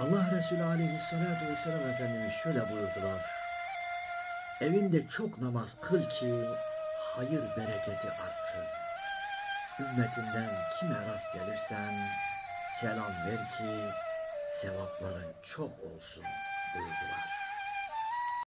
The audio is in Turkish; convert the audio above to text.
Allah Resulü Aleyhisselatü Vesselam Efendimiz şöyle buyurdular: evinde çok namaz kıl ki hayır bereketi artsın. Ümmetinden kime rast gelirsen selam ver ki sevapların çok olsun buyurdular.